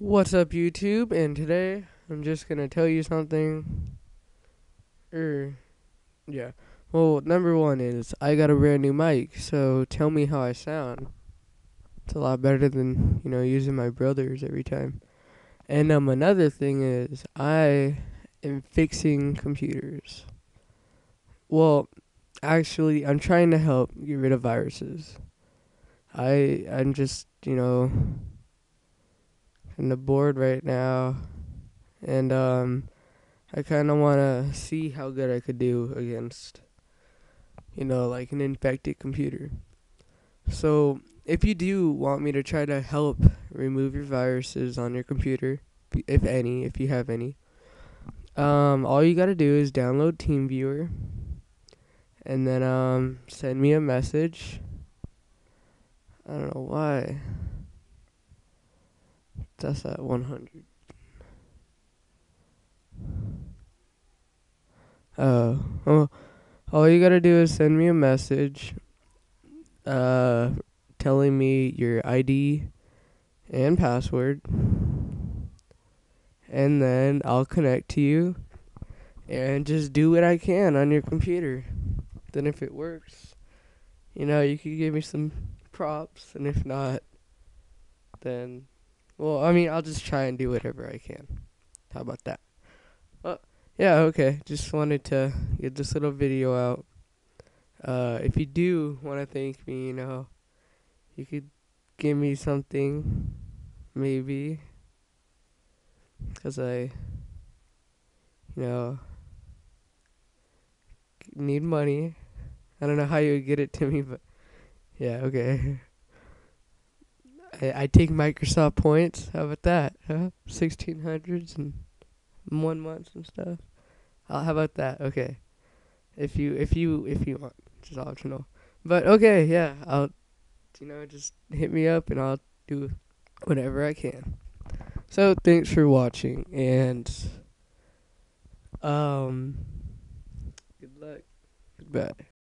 What's up, YouTube? And today I'm just gonna tell you something. Yeah. Well, number one is I got a brand new mic, so tell me how I sound. It's a lot better than using my brother's every time. And another thing is I am fixing computers. Well, actually, I'm trying to help get rid of viruses. I'm just kind of bored right now, and I kind of want to see how good I could do against like an infected computer. So if you do want me to try to help remove your viruses on your computer, if you have any, all you gotta do is download TeamViewer, and then send me a message. I don't know why. That's at 100. Oh, all you gotta do is send me a message, telling me your ID and password, and then I'll connect to you, and just do what I can on your computer. Then if it works, you could give me some props, and if not, then, well, I mean, I'll just try and do whatever I can. How about that? Well, yeah, okay, just wanted to get this little video out. If you do want to thank me, you could give me something, maybe, because I, need money. I don't know how you would get it to me, but yeah, okay. I take Microsoft points. How about that? Huh? 1600s and 1 month and stuff. How about that? Okay. If you want, it's optional. But okay, yeah. I'll just hit me up and I'll do whatever I can. So thanks for watching, and good luck. Goodbye.